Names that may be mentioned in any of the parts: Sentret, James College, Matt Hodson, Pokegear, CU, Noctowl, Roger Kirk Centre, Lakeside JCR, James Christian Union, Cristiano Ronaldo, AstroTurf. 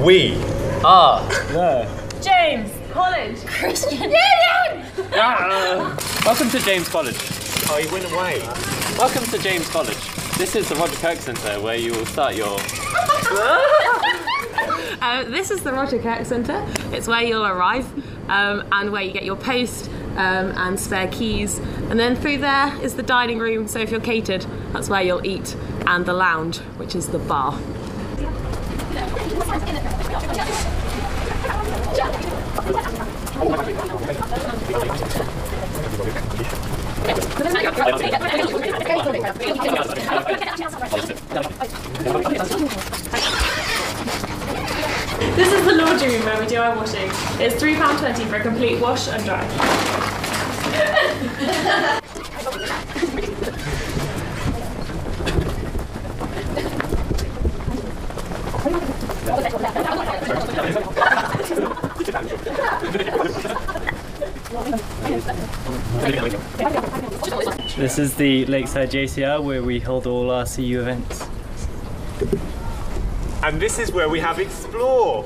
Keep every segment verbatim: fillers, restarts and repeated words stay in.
We are the James College Christian Union! Ah, uh, welcome to James College. Oh, you went away. Welcome to James College. This is the Roger Kirk Centre where you will start your... um, this is the Roger Kirk Centre. It's where you'll arrive um, and where you get your post um, and spare keys. And then through there is the dining room, so if you're catered, that's where you'll eat, and the lounge, which is the bar. This is the laundry room where we do our washing. It's three pounds twenty for a complete wash and dry. This is the Lakeside J C R where we hold all our C U events. And this is where we have Explore!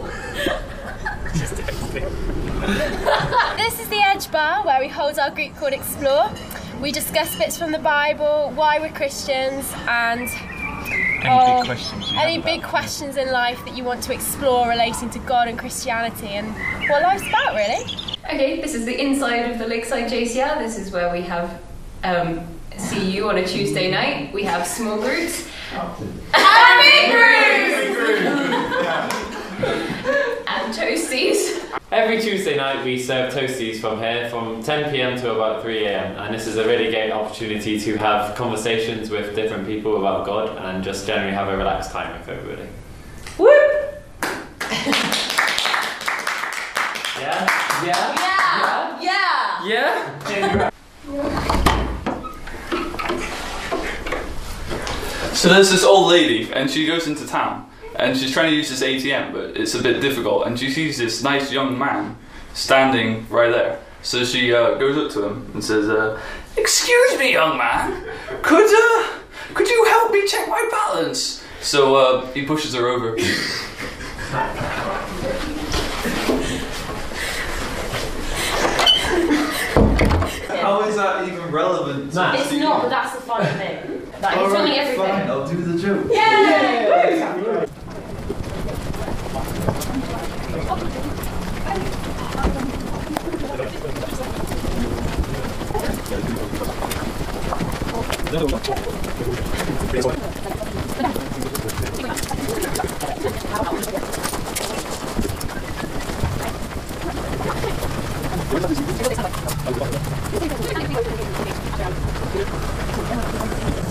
Just texting. This is the Edge Bar where we hold our group called Explore. We discuss bits from the Bible, why we're Christians, and any, oh, big, questions any big questions in life that you want to explore relating to God and Christianity and what life's about, really. Okay, this is the inside of the Lakeside J C R. This is where we have um, C U on a Tuesday night. We have small groups. And toasties. Every Tuesday night we serve toasties from here from ten p m to about three a m and this is a really great opportunity to have conversations with different people about God and just generally have a relaxed time with everybody. Whoop! Yeah? Yeah? Yeah! Yeah! Yeah? Yeah. So there's this old lady and she goes into town and she's trying to use this A T M but it's a bit difficult and she sees this nice young man standing right there. So she uh, goes up to him and says, uh, "Excuse me, young man, could uh, could you help me check my balance?" So uh, he pushes her over. How is that even relevant? To it's not, but that's the funny thing. Like, it's funny right, everything. Fine, I'll do the joke. Yeah! Yeah, yeah, yeah.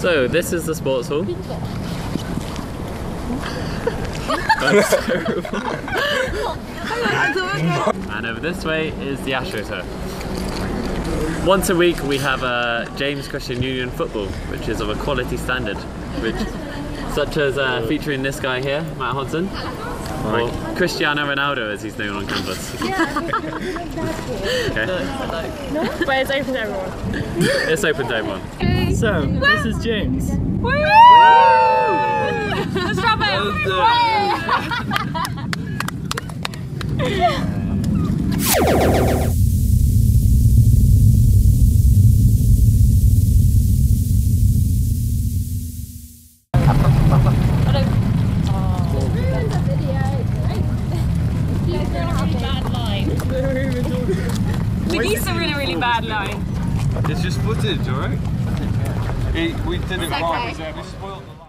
So this is the sports hall. That's terrible. And over this way is the AstroTurf. Once a week we have a James Christian Union football, which is of a quality standard, which, such as uh, featuring this guy here, Matt Hodson, or Cristiano Ronaldo as he's known on campus. Okay. But it's open to everyone. It's open to everyone. So, this is James. Woo! Let's drop it! Bad line. It's just footage, alright? We did it wrong. We spoiled the line.